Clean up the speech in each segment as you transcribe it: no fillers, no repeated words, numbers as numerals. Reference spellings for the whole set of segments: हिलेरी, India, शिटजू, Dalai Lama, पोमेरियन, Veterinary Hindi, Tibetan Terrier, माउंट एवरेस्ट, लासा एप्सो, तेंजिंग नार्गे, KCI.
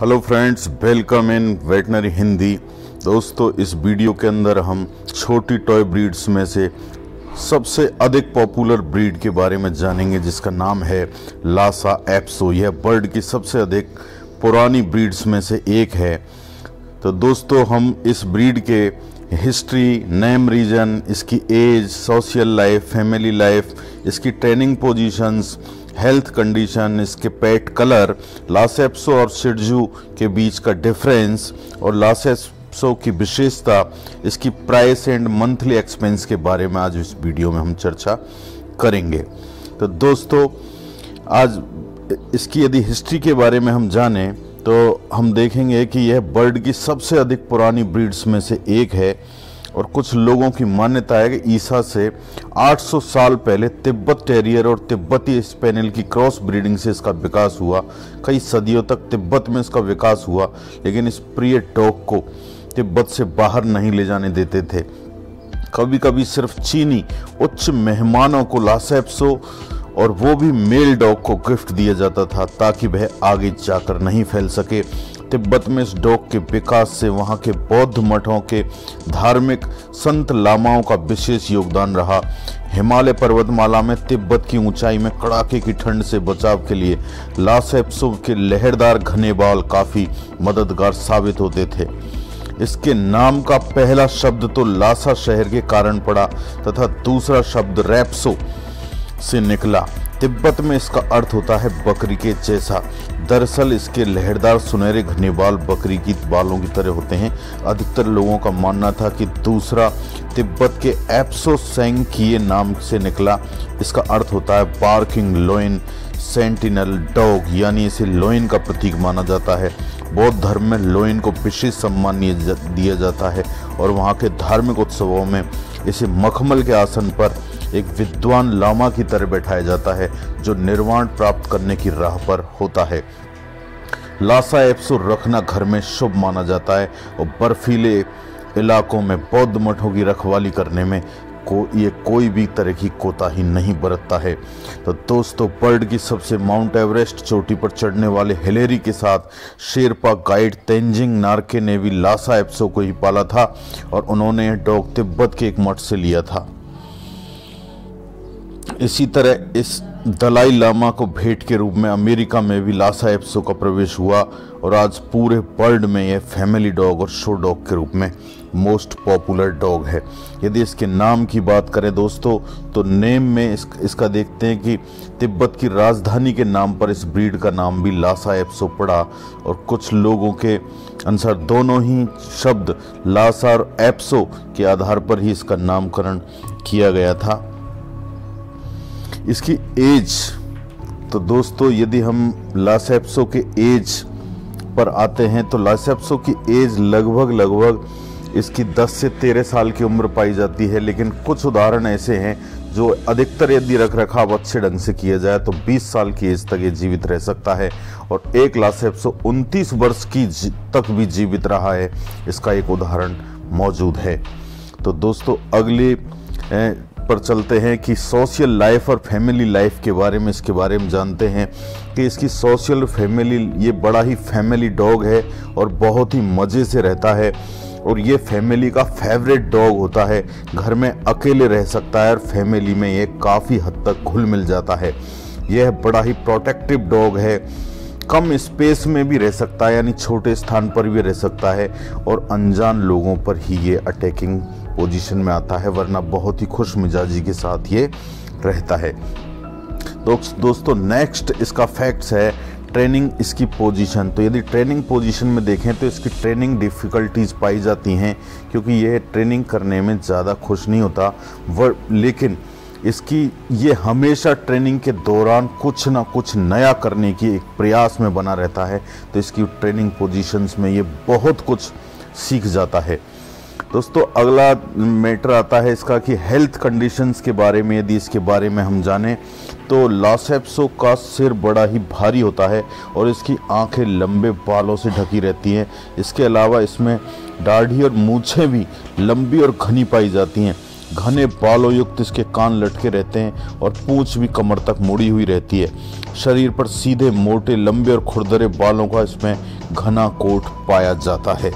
Hello friends, welcome in veterinary Hindi. दोस्तों, इस video के अंदर हम छोटी टॉय ब्रीड्स में से सबसे अधिक पॉपुलर ब्रीड के बारे में जानेंगे, जिसका नाम है लासा एप्सो। यह बर्ड की सबसे अधिक पुरानी ब्रीड्स में से एक है। तो दोस्तों, हम इस ब्रीड के हिस्ट्री, नेम रीजन, इसकी age, social life, family life, इसकी ट्रेनिंग पोजीशंस, हेल्थ कंडीशन, इसके पेट कलर, लासा एप्सो और शिटजू के बीच का डिफरेंस और लासा एप्सो की विशेषता, इसकी प्राइस एंड मंथली एक्सपेंस के बारे में आज इस वीडियो में हम चर्चा करेंगे। तो दोस्तों, आज इसकी यदि हिस्ट्री के बारे में हम जानें तो हम देखेंगे कि यह बर्ड की सबसे अधिक पुरानी ब्रीड्स में से एक है और कुछ लोगों की मान्यता है कि ईसा से 800 साल पहले तिब्बत टेरियर और तिब्बती स्पैनियल की क्रॉस ब्रीडिंग से इसका विकास हुआ। कई सदियों तक तिब्बत में इसका विकास हुआ, लेकिन इस प्रिय डॉग को तिब्बत से बाहर नहीं ले जाने देते थे। कभी कभी सिर्फ चीनी उच्च मेहमानों को लासा एप्सो और वो भी मेल डॉग को गिफ्ट दिया जाता था ताकि वह आगे जाकर नहीं फैल सके। तिब्बत में इस डॉग के विकास से वहाँ के बौद्ध मठों के धार्मिक संत लामाओं का विशेष योगदान रहा। हिमालय पर्वतमाला में तिब्बत की ऊंचाई में कड़ाके की ठंड से बचाव के लिए लासा एप्सो के लहरदार घने बाल काफ़ी मददगार साबित होते थे। इसके नाम का पहला शब्द तो लासा शहर के कारण पड़ा तथा दूसरा शब्द रैप्सो से निकला। तिब्बत में इसका अर्थ होता है बकरी के जैसा। दरअसल इसके लहरदार सुनहरे घने बाल बकरी की बालों की तरह होते हैं। अधिकतर लोगों का मानना था कि दूसरा तिब्बत के एप्सो सेंकिए नाम से निकला। इसका अर्थ होता है बार्किंग लॉयन सेंटिनल डॉग, यानी इसे लॉयन का प्रतीक माना जाता है। बौद्ध धर्म में लॉयन को विशेष सम्मान दिया जाता है और वहाँ के धार्मिक उत्सवों में इसे मखमल के आसन पर एक विद्वान लामा की तरह बैठाया जाता है जो निर्वाण प्राप्त करने की राह पर होता है। लासा एप्सो रखना घर में शुभ माना जाता है और बर्फीले इलाकों में बौद्ध मठों की रखवाली करने में ये कोई भी तरह की कोताही नहीं बरतता है। तो दोस्तों, बर्ड की सबसे माउंट एवरेस्ट चोटी पर चढ़ने वाले हिलेरी के साथ शेरपा गाइड तेंजिंग नार्गे ने भी लासा एप्सो को ही पाला था और उन्होंने यह डॉग तिब्बत के एक मठ से लिया था। इसी तरह इस दलाई लामा को भेंट के रूप में अमेरिका में भी लासा एप्सो का प्रवेश हुआ और आज पूरे वर्ल्ड में यह फैमिली डॉग और शो डॉग के रूप में मोस्ट पॉपुलर डॉग है। यदि इसके नाम की बात करें दोस्तों, तो नेम में इसका देखते हैं कि तिब्बत की राजधानी के नाम पर इस ब्रीड का नाम भी लासा एप्सो पड़ा और कुछ लोगों के अनुसार दोनों ही शब्द लासा और एप्सो के आधार पर ही इसका नामकरण किया गया था। इसकी एज, तो दोस्तों यदि हम लासा एप्सो के एज पर आते हैं तो लासा एप्सो की एज लगभग इसकी 10 से 13 साल की उम्र पाई जाती है, लेकिन कुछ उदाहरण ऐसे हैं जो अधिकतर यदि रखरखाव अच्छे ढंग से किया जाए तो 20 साल की एज तक ये जीवित रह सकता है और एक लासा एप्सो 29 वर्ष की तक भी जीवित रहा है। इसका एक उदाहरण मौजूद है। तो दोस्तों, अगले पर चलते हैं कि सोशल लाइफ और फैमिली लाइफ के बारे में जानते हैं कि इसकी सोशल फैमिली, ये बड़ा ही फैमिली डॉग है और बहुत ही मज़े से रहता है और ये फैमिली का फेवरेट डॉग होता है। घर में अकेले रह सकता है और फैमिली में ये काफ़ी हद तक घुल मिल जाता है। यह बड़ा ही प्रोटेक्टिव डॉग है, कम स्पेस में भी रह सकता है, यानी छोटे स्थान पर भी रह सकता है और अनजान लोगों पर ही ये अटैकिंग पोजीशन में आता है, वरना बहुत ही खुश मिजाजी के साथ ये रहता है। तो दोस्तों, नेक्स्ट इसका फैक्ट्स है ट्रेनिंग, इसकी पोजीशन। तो यदि ट्रेनिंग पोजीशन में देखें तो इसकी ट्रेनिंग डिफ़िकल्टीज पाई जाती हैं क्योंकि यह ट्रेनिंग करने में ज़्यादा खुश नहीं होता, लेकिन इसकी ये हमेशा ट्रेनिंग के दौरान कुछ ना कुछ नया करने की एक प्रयास में बना रहता है। तो इसकी ट्रेनिंग पोजीशंस में ये बहुत कुछ सीख जाता है। दोस्तों, अगला मैटर आता है इसका कि हेल्थ कंडीशंस के बारे में। यदि इसके बारे में हम जानें तो लासा एप्सो का सिर बड़ा ही भारी होता है और इसकी आंखें लंबे बालों से ढकी रहती हैं। इसके अलावा इसमें दाढ़ी और मूछें भी लंबी और घनी पाई जाती हैं। घने बालों युक्त इसके कान लटके रहते हैं और पूंछ भी कमर तक मुड़ी हुई रहती है। शरीर पर सीधे मोटे लंबे और खुरदरे बालों का इसमें घना कोट पाया जाता है।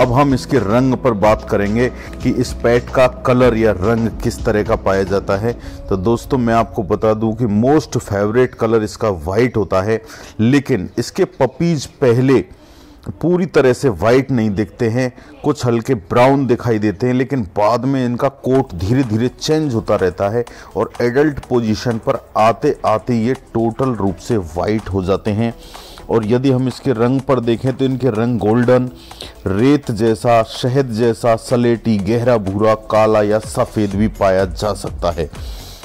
अब हम इसके रंग पर बात करेंगे कि इस पेट का कलर या रंग किस तरह का पाया जाता है। तो दोस्तों मैं आपको बता दूं कि मोस्ट फेवरेट कलर इसका वाइट होता है, लेकिन इसके पपीज पहले पूरी तरह से वाइट नहीं दिखते हैं, कुछ हल्के ब्राउन दिखाई देते हैं, लेकिन बाद में इनका कोट धीरे धीरे चेंज होता रहता है और एडल्ट पोजीशन पर आते आते ये टोटल रूप से वाइट हो जाते हैं। और यदि हम इसके रंग पर देखें तो इनके रंग गोल्डन, रेत जैसा, शहद जैसा, सलेटी, गहरा भूरा, काला या सफ़ेद भी पाया जा सकता है।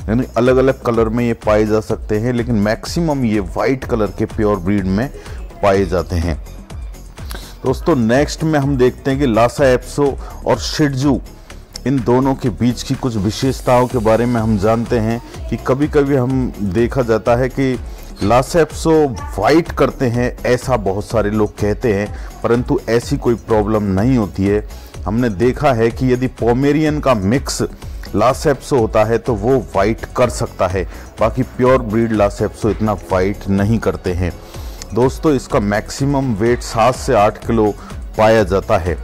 यानी अलग अलग कलर में ये पाए जा सकते हैं, लेकिन मैक्सिमम ये वाइट कलर के प्योर ब्रीड में पाए जाते हैं। दोस्तों नेक्स्ट में हम देखते हैं कि लासा एप्सो और शिट्जू, इन दोनों के बीच की कुछ विशेषताओं के बारे में हम जानते हैं कि कभी कभी हम देखा जाता है कि लासा एप्सो वाइट करते हैं, ऐसा बहुत सारे लोग कहते हैं, परंतु ऐसी कोई प्रॉब्लम नहीं होती है। हमने देखा है कि यदि पोमेरियन का मिक्स लासा एप्सो होता है तो वो वाइट कर सकता है, बाकी प्योर ब्रीड लासा एप्सो इतना वाइट नहीं करते हैं। दोस्तों इसका मैक्सिमम वेट 7 से 8 किलो पाया जाता है।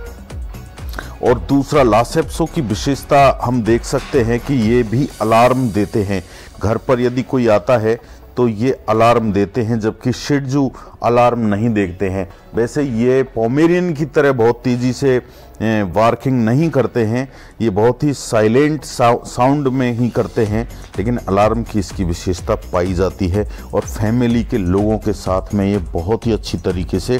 और दूसरा लासा एप्सो की विशेषता हम देख सकते हैं कि ये भी अलार्म देते हैं, घर पर यदि कोई आता है तो ये अलार्म देते हैं, जबकि शिट्जू अलार्म नहीं देखते हैं। वैसे ये पोमेरियन की तरह बहुत तेज़ी से वार्किंग नहीं करते हैं, ये बहुत ही साइलेंट साउंड में ही करते हैं, लेकिन अलार्म की इसकी विशेषता पाई जाती है और फैमिली के लोगों के साथ में ये बहुत ही अच्छी तरीके से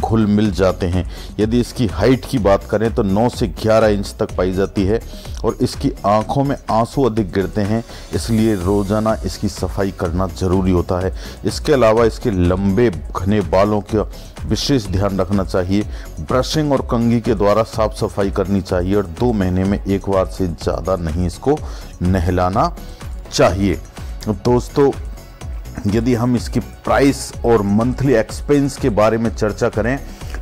घुल मिल जाते हैं। यदि इसकी हाइट की बात करें तो 9 से 11 इंच तक पाई जाती है और इसकी आँखों में आंसू अधिक गिरते हैं, इसलिए रोज़ाना इसकी सफाई करना ज़रूरी होता है। इसके अलावा इसके लंबे घने बालों का विशेष ध्यान रखना चाहिए, ब्रशिंग और कंघी के द्वारा साफ सफाई करनी चाहिए और 2 महीने में एक बार से ज़्यादा नहीं इसको नहलाना चाहिए। दोस्तों यदि हम इसकी प्राइस और मंथली एक्सपेंस के बारे में चर्चा करें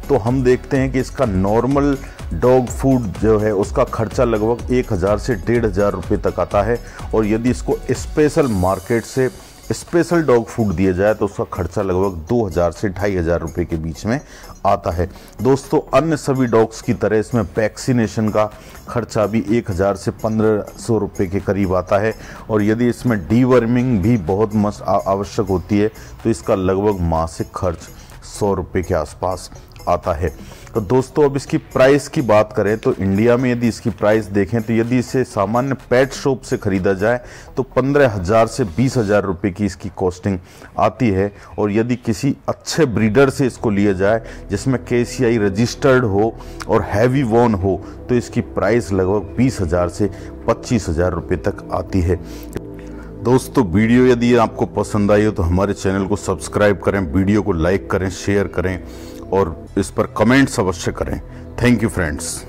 तो हम देखते हैं कि इसका नॉर्मल डॉग फूड जो है उसका खर्चा लगभग 1000 से 1500 रुपये तक आता है, और यदि इसको स्पेशल मार्केट से स्पेशल डॉग फूड दिया जाए तो उसका खर्चा लगभग 2000 से 2500 रुपये के बीच में आता है। दोस्तों अन्य सभी डॉग्स की तरह इसमें वैक्सीनेशन का खर्चा भी 1000 से 1500 रुपये के करीब आता है, और यदि इसमें डीवर्मिंग भी बहुत मस्त आवश्यक होती है तो इसका लगभग मासिक खर्च 100 रुपये के आसपास आता है। तो दोस्तों अब इसकी प्राइस की बात करें तो इंडिया में यदि इसकी प्राइस देखें तो यदि इसे सामान्य पेट शॉप से ख़रीदा जाए तो 15,000 से 20,000 रुपये की इसकी कॉस्टिंग आती है, और यदि किसी अच्छे ब्रीडर से इसको लिया जाए जिसमें KCI रजिस्टर्ड हो और हैवी वॉर्न हो तो इसकी प्राइस लगभग 20,000 से 25,000 रुपये तक आती है। दोस्तों वीडियो यदि आपको पसंद आई हो तो हमारे चैनल को सब्सक्राइब करें, वीडियो को लाइक करें, शेयर करें और इस पर कमेंट्स अवश्य करें। Thank you friends.